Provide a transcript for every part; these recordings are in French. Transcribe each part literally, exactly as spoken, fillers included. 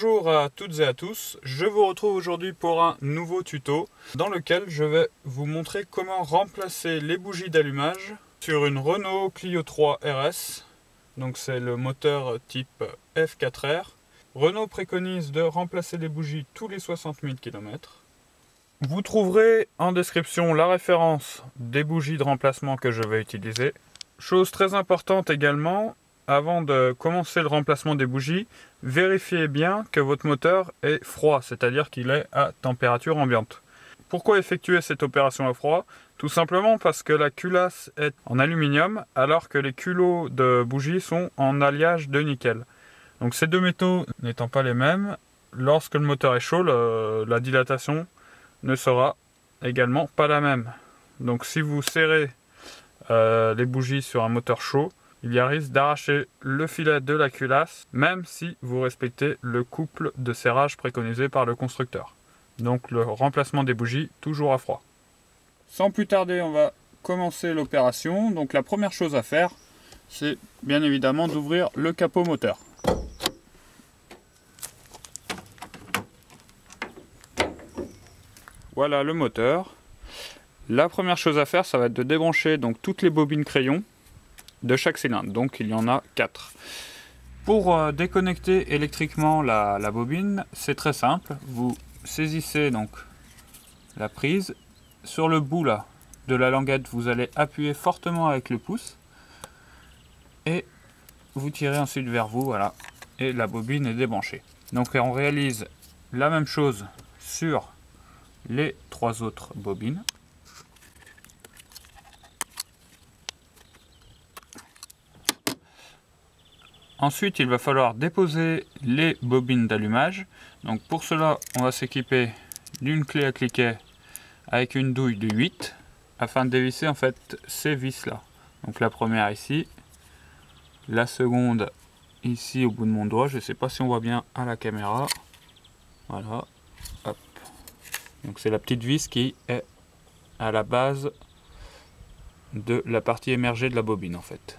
Bonjour à toutes et à tous, je vous retrouve aujourd'hui pour un nouveau tuto dans lequel je vais vous montrer comment remplacer les bougies d'allumage sur une Renault Clio trois R S, donc c'est le moteur type F quatre R. Renault préconise de remplacer les bougies tous les soixante mille kilomètres. Vous trouverez en description la référence des bougies de remplacement que je vais utiliser. Chose très importante également, avant de commencer le remplacement des bougies, vérifiez bien que votre moteur est froid, c'est-à-dire qu'il est à température ambiante. Pourquoi effectuer cette opération à froid? Tout simplement parce que la culasse est en aluminium, alors que les culots de bougies sont en alliage de nickel. Donc ces deux métaux n'étant pas les mêmes, lorsque le moteur est chaud, le, la dilatation ne sera également pas la même. Donc si vous serrez euh, les bougies sur un moteur chaud, il y a risque d'arracher le filet de la culasse, même si vous respectez le couple de serrage préconisé par le constructeur. Donc le remplacement des bougies, toujours à froid. Sans plus tarder, on va commencer l'opération. Donc la première chose à faire, c'est bien évidemment d'ouvrir le capot moteur. Voilà le moteur. La première chose à faire, ça va être de débrancher donc toutes les bobines crayons de chaque cylindre, donc il y en a quatre. Pour euh, déconnecter électriquement la, la bobine, c'est très simple, vous saisissez donc la prise, sur le bout là de la languette vous allez appuyer fortement avec le pouce et vous tirez ensuite vers vous, voilà, et la bobine est débranchée. Donc on réalise la même chose sur les trois autres bobines. Ensuite, il va falloir déposer les bobines d'allumage. Donc pour cela, on va s'équiper d'une clé à cliquet avec une douille de huit afin de dévisser en fait ces vis là. Donc la première ici, la seconde ici au bout de mon doigt, je ne sais pas si on voit bien à la caméra. Voilà. Hop. Donc c'est la petite vis qui est à la base de la partie émergée de la bobine en fait.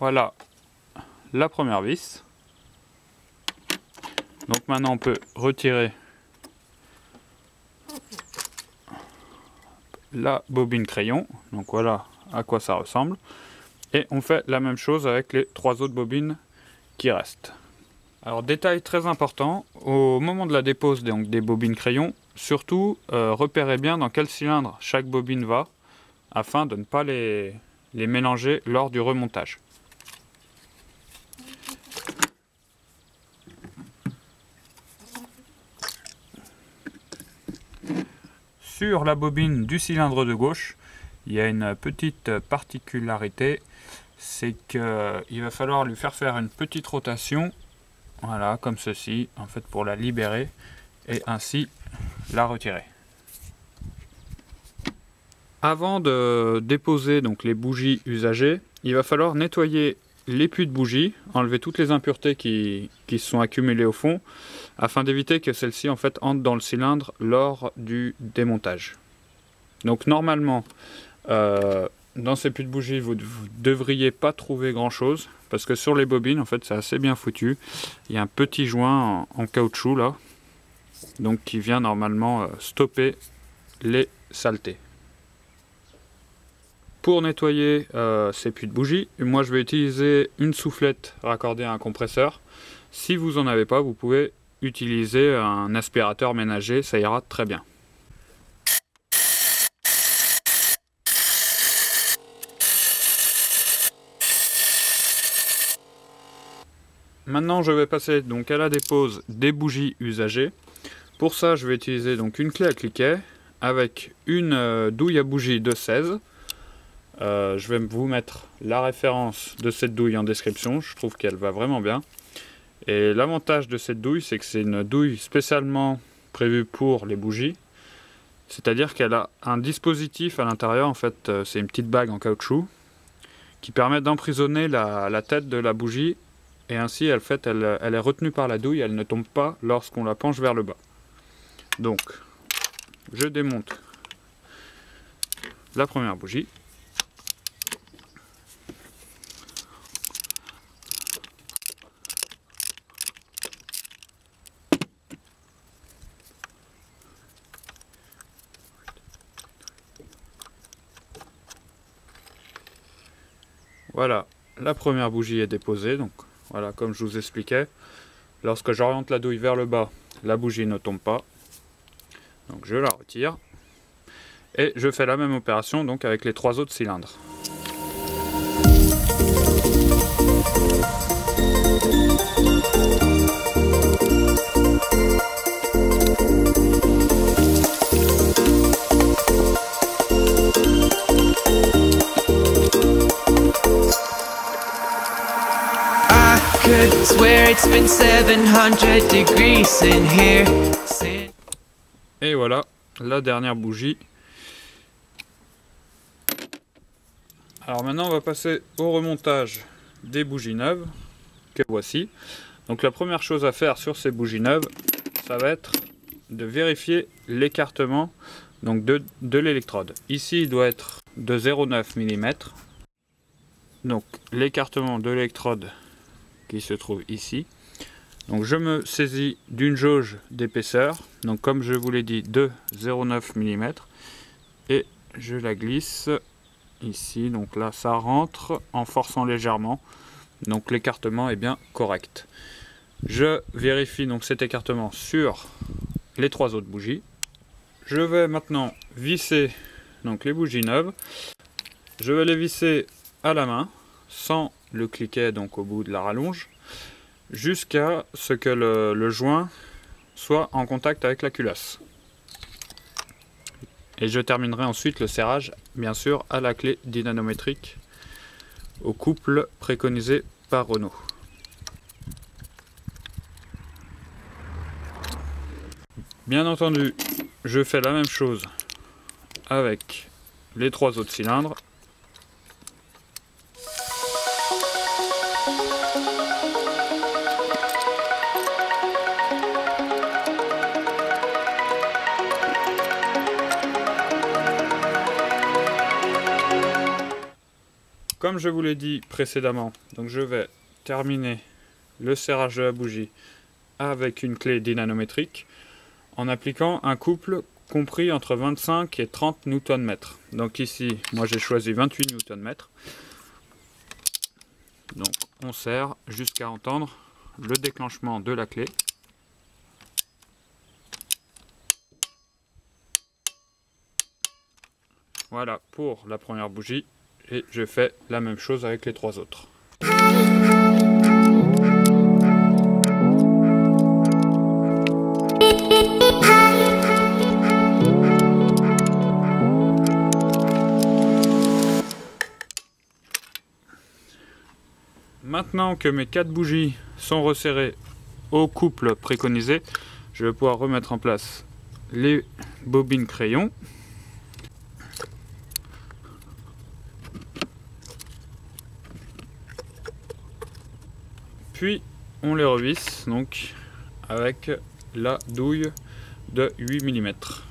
Voilà la première vis. Donc maintenant on peut retirer la bobine crayon. Donc voilà à quoi ça ressemble. Et on fait la même chose avec les trois autres bobines qui restent. Alors détail très important, au moment de la dépose donc des bobines crayon, surtout euh, repérez bien dans quel cylindre chaque bobine va afin de ne pas les, les mélanger lors du remontage. Sur la bobine du cylindre de gauche, il y a une petite particularité, c'est qu'il va falloir lui faire faire une petite rotation, voilà, comme ceci, en fait pour la libérer et ainsi la retirer. Avant de déposer donc les bougies usagées, il va falloir nettoyer les puits de bougies, enlever toutes les impuretés qui, qui se sont accumulées au fond, afin d'éviter que celles-ci en fait entrent dans le cylindre lors du démontage. Donc normalement, euh, dans ces puits de bougies, vous ne devriez pas trouver grand-chose, parce que sur les bobines, en fait, c'est assez bien foutu. Il y a un petit joint en, en caoutchouc là, donc qui vient normalement euh, stopper les saletés. Pour nettoyer euh, ces puits de bougie, moi je vais utiliser une soufflette raccordée à un compresseur. Si vous n'en avez pas, vous pouvez utiliser un aspirateur ménager, ça ira très bien. Maintenant je vais passer donc à la dépose des bougies usagées. Pour ça je vais utiliser donc une clé à cliquet avec une euh, douille à bougie de seize. Euh, je vais vous mettre la référence de cette douille en description, je trouve qu'elle va vraiment bien. Et l'avantage de cette douille, c'est que c'est une douille spécialement prévue pour les bougies. C'est-à-dire qu'elle a un dispositif à l'intérieur, en fait c'est une petite bague en caoutchouc, qui permet d'emprisonner la, la tête de la bougie. Et ainsi elle, fait, elle, elle est retenue par la douille, elle ne tombe pas lorsqu'on la penche vers le bas. Donc je démonte la première bougie. Voilà, la première bougie est déposée, donc voilà, comme je vous expliquais, lorsque j'oriente la douille vers le bas, la bougie ne tombe pas, donc je la retire, et je fais la même opération donc avec les trois autres cylindres. Et voilà la dernière bougie. Alors maintenant on va passer au remontage des bougies neuves que voici. Donc la première chose à faire sur ces bougies neuves, ça va être de vérifier l'écartement donc de, de l'électrode. Ici il doit être de zéro virgule neuf millimètres. Donc l'écartement de l'électrode qui se trouve ici. Donc je me saisis d'une jauge d'épaisseur, donc comme je vous l'ai dit de zéro virgule neuf millimètres, et je la glisse ici, donc là ça rentre en forçant légèrement, donc l'écartement est bien correct. Je vérifie donc cet écartement sur les trois autres bougies. Je vais maintenant visser donc les bougies neuves. Je vais les visser à la main sans le cliquet donc au bout de la rallonge jusqu'à ce que le, le joint soit en contact avec la culasse, et je terminerai ensuite le serrage bien sûr à la clé dynamométrique au couple préconisé par Renault. Bien entendu je fais la même chose avec les trois autres cylindres. Comme je vous l'ai dit précédemment, donc je vais terminer le serrage de la bougie avec une clé dynamométrique en appliquant un couple compris entre vingt-cinq et trente newtons-mètres. Donc ici, moi j'ai choisi vingt-huit newtons-mètres. Donc on serre jusqu'à entendre le déclenchement de la clé. Voilà pour la première bougie. Et je fais la même chose avec les trois autres. Maintenant que mes quatre bougies sont resserrées au couple préconisé, je vais pouvoir remettre en place les bobines crayons. Puis on les revisse donc avec la douille de huit millimètres.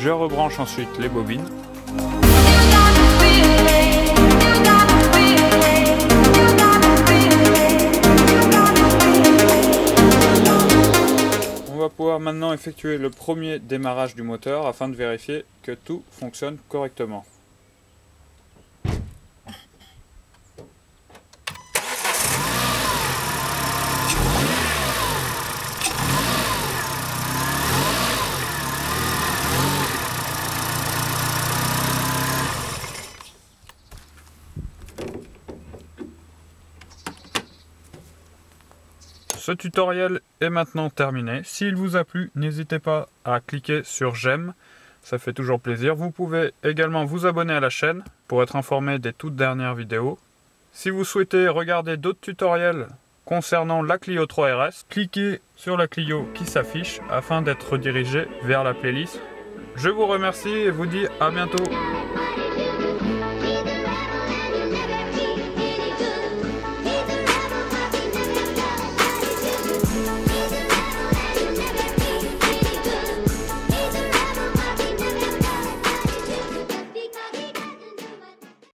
Je rebranche ensuite les bobines. On va pouvoir maintenant effectuer le premier démarrage du moteur afin de vérifier que tout fonctionne correctement. Ce tutoriel est maintenant terminé. S'il vous a plu, n'hésitez pas à cliquer sur j'aime, ça fait toujours plaisir. Vous pouvez également vous abonner à la chaîne pour être informé des toutes dernières vidéos. Si vous souhaitez regarder d'autres tutoriels concernant la Clio trois R S, cliquez sur la Clio qui s'affiche afin d'être redirigé vers la playlist. Je vous remercie et vous dis à bientôt.